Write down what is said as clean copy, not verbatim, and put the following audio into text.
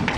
Ooh.